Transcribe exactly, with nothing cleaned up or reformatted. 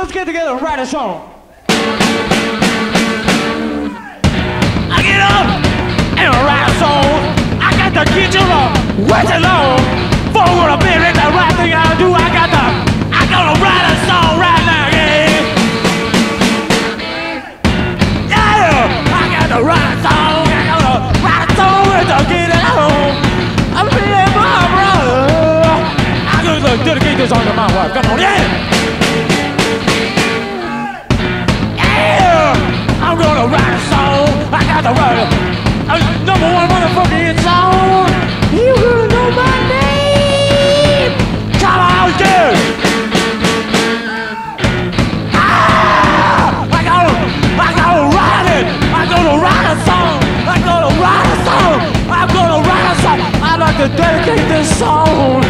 let's get together and write a song. I get up and write a song. I got the kitchen up, wet and long. For a minute, the right thing I do, I got the, I gotta write a song right now, yeah. Yeah, I got to write a song. I gotta write a song with the kid at home. I'm feeling my brother. I gotta dedicate this song to my wife. Come on, yeah. I'm gonna write a song, I got the word. I'm number one motherfucking hit song. You gonna know my name? Come on, dude. Ah, I gotta, I gotta write it. I'm gonna write a song. I'm gonna write a song. I'm gonna write a song. I'd like to dedicate this song